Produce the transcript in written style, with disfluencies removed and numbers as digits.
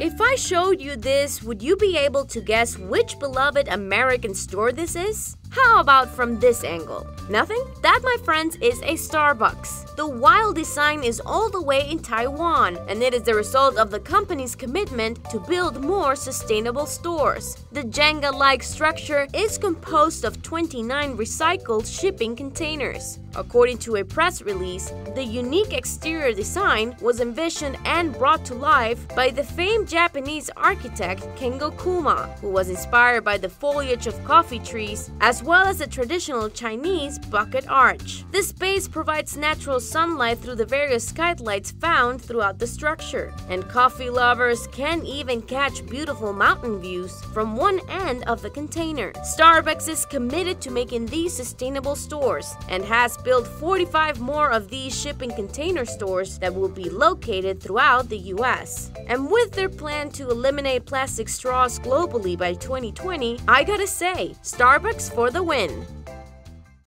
If I showed you this, would you be able to guess which beloved American store this is? How about from this angle? Nothing? That, my friends, is a Starbucks. The wild design is all the way in Taiwan, and it is the result of the company's commitment to build more sustainable stores. The Jenga-like structure is composed of 29 recycled shipping containers. According to a press release, the unique exterior design was envisioned and brought to life by the famed Japanese architect Kengo Kuma, who was inspired by the foliage of coffee trees as well as the traditional Chinese bucket arch. This space provides natural sunlight through the various skylights found throughout the structure, and coffee lovers can even catch beautiful mountain views from one end of the container. Starbucks is committed to making these sustainable stores and has built 45 more of these shipping container stores that will be located throughout the US. And with their plan to eliminate plastic straws globally by 2020, I gotta say, Starbucks for the win.